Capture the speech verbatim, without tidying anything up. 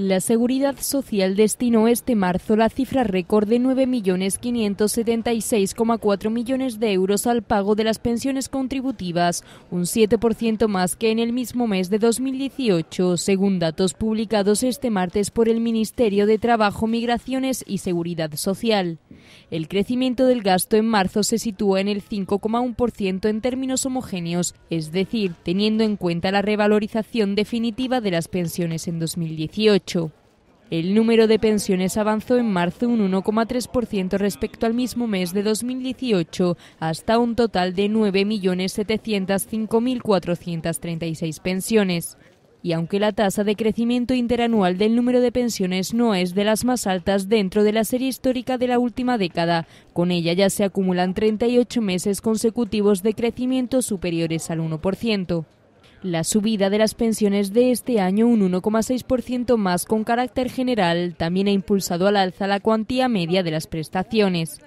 La Seguridad Social destinó este marzo la cifra récord de nueve millones quinientos setenta y seis coma cuatro millones de euros al pago de las pensiones contributivas, un siete por ciento más que en el mismo mes de dos mil dieciocho, según datos publicados este martes por el Ministerio de Trabajo, Migraciones y Seguridad Social. El crecimiento del gasto en marzo se sitúa en el cinco coma uno por ciento en términos homogéneos, es decir, teniendo en cuenta la revalorización definitiva de las pensiones en dos mil dieciocho. El número de pensiones avanzó en marzo un uno coma tres por ciento respecto al mismo mes de dos mil dieciocho, hasta un total de nueve millones setecientos cinco mil cuatrocientas treinta y seis pensiones. Y aunque la tasa de crecimiento interanual del número de pensiones no es de las más altas dentro de la serie histórica de la última década, con ella ya se acumulan treinta y ocho meses consecutivos de crecimiento superiores al uno por ciento. La subida de las pensiones de este año, un uno coma seis por ciento más con carácter general, también ha impulsado al alza la cuantía media de las prestaciones.